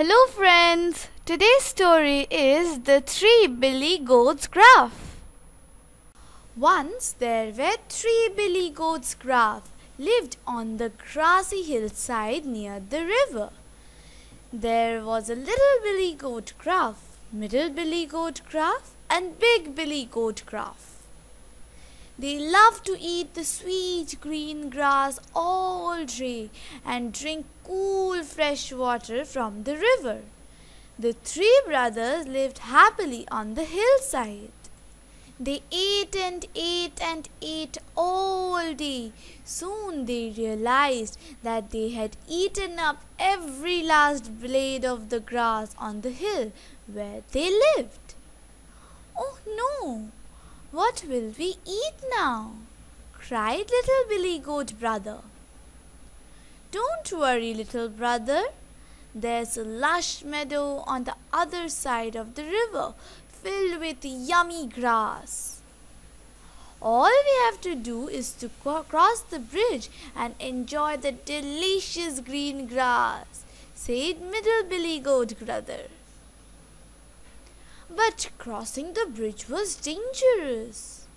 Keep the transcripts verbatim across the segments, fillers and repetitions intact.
Hello friends, today's story is The Three Billy Goats Graph. Once there were three billy goats. Graph lived on the grassy hillside near the river. There was a little billy goat Graph, middle billy goat Graph and big billy goat Graph. They loved to eat the sweet green grass all day and drink cool fresh water from the river. The three brothers lived happily on the hillside. They ate and ate and ate all day. Soon they realized that they had eaten up every last blade of the grass on the hill where they lived. Oh no! What will we eat now? Cried little billy goat brother. Don't worry, little brother. There's a lush meadow on the other side of the river filled with yummy grass. All we have to do is to cross the bridge and enjoy the delicious green grass, said middle billy goat brother. But crossing the bridge was dangerous.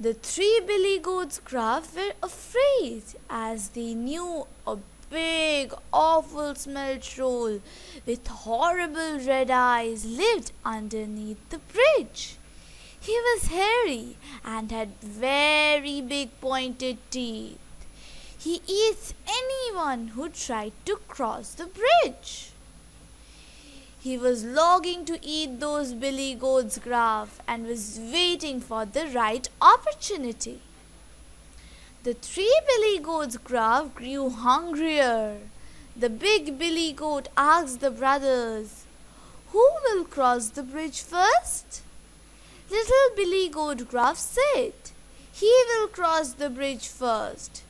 The three billy goats Graph were afraid, as they knew a big, awful smell troll with horrible red eyes lived underneath the bridge. He was hairy and had very big pointed teeth. He eats anyone who tried to cross the bridge. He was longing to eat those billy goats Graph and was waiting for the right opportunity. The three billy goats Graph grew hungrier. The big billy goat asked the brothers, "Who will cross the bridge first?" Little billy goat Graph said, "He will cross the bridge first."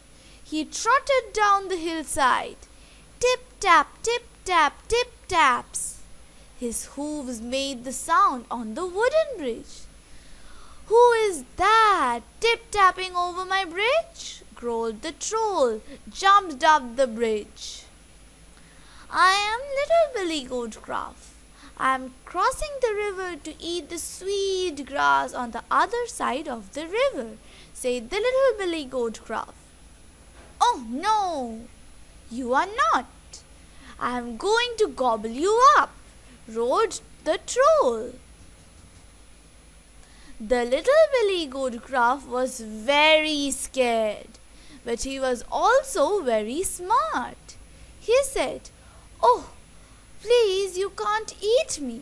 He trotted down the hillside. Tip tap, tip tap, tip taps. His hooves made the sound on the wooden bridge. "Who is that tip-tapping over my bridge?" growled the troll, jumped up the bridge. "I am little billy goat Graph. I am crossing the river to eat the sweet grass on the other side of the river," said the little billy goat Graph. "Oh no, you are not. I am going to gobble you up," roared the troll. The little billy goat Graph was very scared, but he was also very smart. He said, "Oh, please, you can't eat me.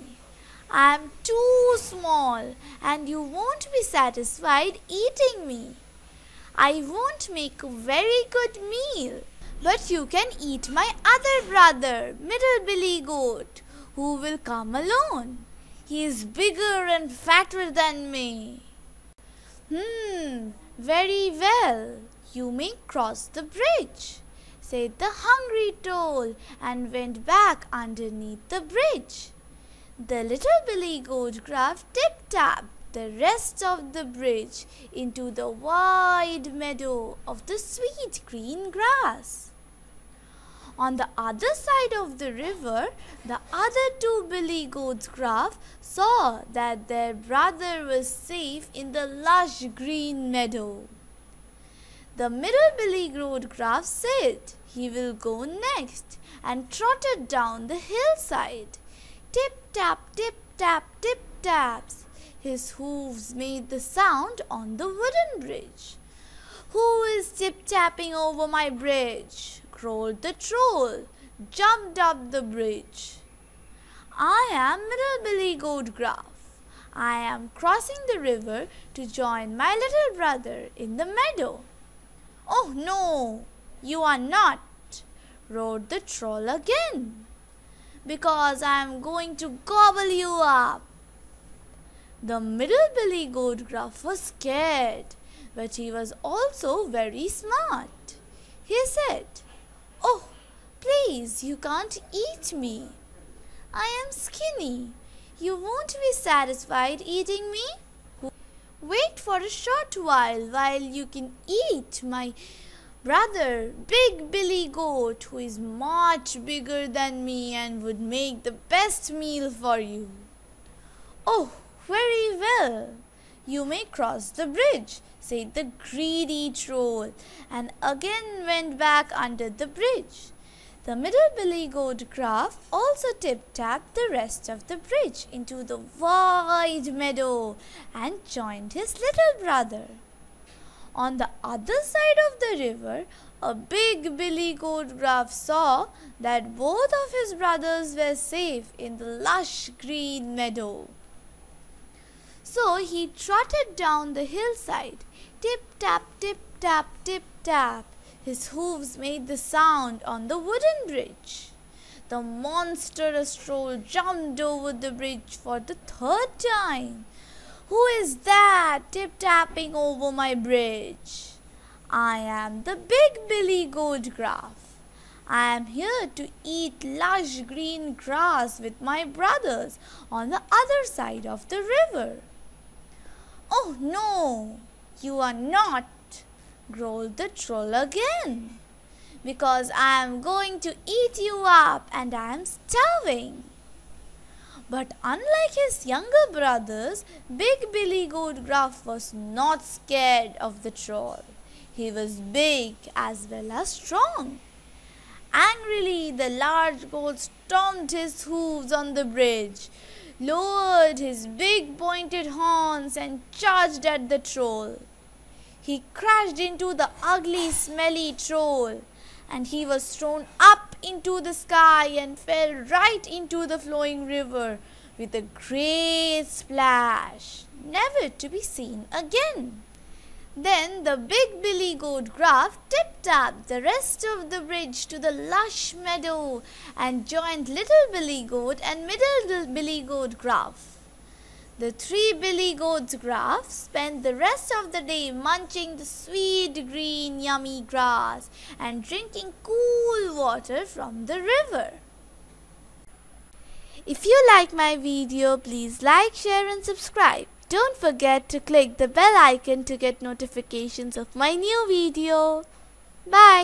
I am too small and you won't be satisfied eating me. I won't make a very good meal, but you can eat my other brother, middle billy goat, who will come alone. He is bigger and fatter than me." Hmm, "Very well, you may cross the bridge," said the hungry troll and went back underneath the bridge. The little billy goat Graph tip-tapped the rest of the bridge into the wide meadow of the sweet green grass. On the other side of the river, the other two billy goats Graph saw that their brother was safe in the lush green meadow. The middle billy goat Graph said he will go next and trotted down the hillside. Tip-tap, tip-tap, tip-taps. His hooves made the sound on the wooden bridge. "Who is tip-tapping over my bridge?" rolled the troll, jumped up the bridge. "I am middle billy goat Graph. I am crossing the river to join my little brother in the meadow." "Oh no, you are not," roared the troll again, "because I am going to gobble you up." The middle billy goat Graph was scared, but he was also very smart. He said, "Oh, please, you can't eat me. I am skinny. You won't be satisfied eating me. Wait for a short while while you can eat my brother, Big Billy Goat, who is much bigger than me and would make the best meal for you." "Oh, very well. You may cross the bridge," said the greedy troll, and again went back under the bridge. The middle Billy Goat Gruff also tip-tapped the rest of the bridge into the wide meadow and joined his little brother. On the other side of the river, a big Billy Goat Gruff saw that both of his brothers were safe in the lush green meadow. So he trotted down the hillside, tip-tap, tip-tap, tip-tap. His hooves made the sound on the wooden bridge. The monstrous troll jumped over the bridge for the third time. "Who is that tip-tapping over my bridge?" "I am the big Billy Goat Gruff. I am here to eat lush green grass with my brothers on the other side of the river." "Oh no, you are not," growled the troll again, "because I am going to eat you up and I am starving." But unlike his younger brothers, Big Billy Goat Gruff was not scared of the troll. He was big as well as strong. Angrily, the large goat stomped his hooves on the bridge, lowered his big pointed horns and charged at the troll. He crashed into the ugly, smelly troll, and he was thrown up into the sky and fell right into the flowing river with a great splash, never to be seen again. Then the big Billy Goat Gruff tip-tapped the rest of the bridge to the lush meadow and joined Little Billy Goat and Middle Billy Goat Gruff. The three Billy Goats Gruff spent the rest of the day munching the sweet green yummy grass and drinking cool water from the river. If you like my video, please like, share and subscribe. Don't forget to click the bell icon to get notifications of my new video. Bye!